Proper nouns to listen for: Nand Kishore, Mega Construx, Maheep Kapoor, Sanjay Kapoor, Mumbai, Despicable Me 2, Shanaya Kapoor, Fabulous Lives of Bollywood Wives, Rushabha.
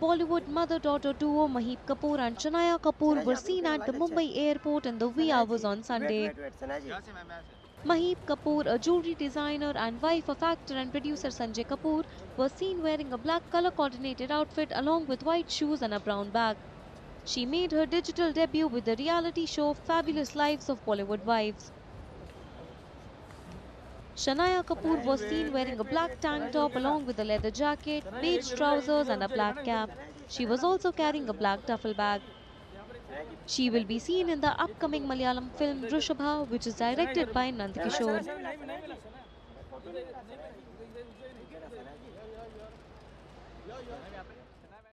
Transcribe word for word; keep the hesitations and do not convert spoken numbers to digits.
Bollywood mother-daughter duo Maheep Kapoor and Shanaya Kapoor were seen at the Mumbai airport in the wee hours on Sunday. Maheep Kapoor, a jewellery designer and wife of actor and producer Sanjay Kapoor, was seen wearing a black colour-coordinated outfit along with white shoes and a brown bag. She made her digital debut with the reality show Fabulous Lives of Bollywood Wives. Shanaya Kapoor was seen wearing a black tank top along with a leather jacket, beige trousers and a black cap. She was also carrying a black duffel bag. She will be seen in the upcoming Malayalam film Rushabha, which is directed by Nand Kishore.